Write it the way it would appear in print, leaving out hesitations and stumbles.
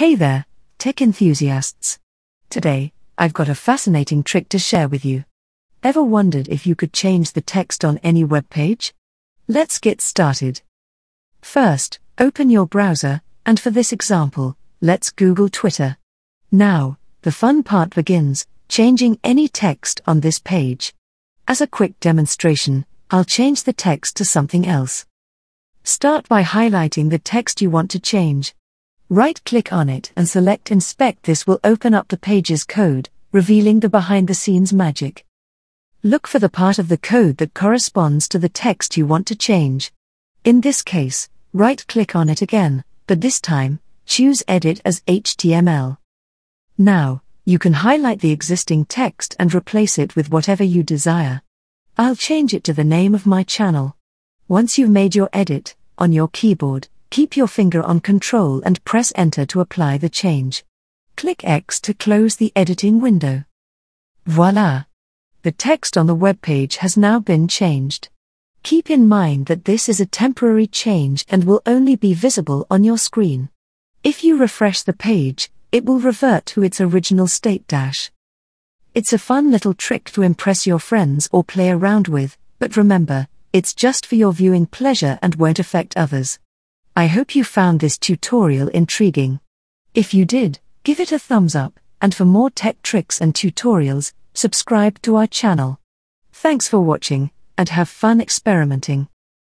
Hey there, tech enthusiasts. Today, I've got a fascinating trick to share with you. Ever wondered if you could change the text on any web page? Let's get started. First, open your browser, and for this example, let's Google Twitter. Now, the fun part begins, changing any text on this page. As a quick demonstration, I'll change the text to something else. Start by highlighting the text you want to change. Right-click on it and select Inspect. This will open up the page's code, revealing the behind-the-scenes magic. Look for the part of the code that corresponds to the text you want to change. In this case, right-click on it again, but this time, choose Edit as HTML. Now, you can highlight the existing text and replace it with whatever you desire. I'll change it to the name of my channel. Once you've made your edit, on your keyboard, keep your finger on Control and press Enter to apply the change. Click X to close the editing window. Voila! The text on the web page has now been changed. Keep in mind that this is a temporary change and will only be visible on your screen. If you refresh the page, it will revert to its original state. It's a fun little trick to impress your friends or play around with, but remember, it's just for your viewing pleasure and won't affect others. I hope you found this tutorial intriguing. If you did, give it a thumbs up, and for more tech tricks and tutorials, subscribe to our channel. Thanks for watching, and have fun experimenting.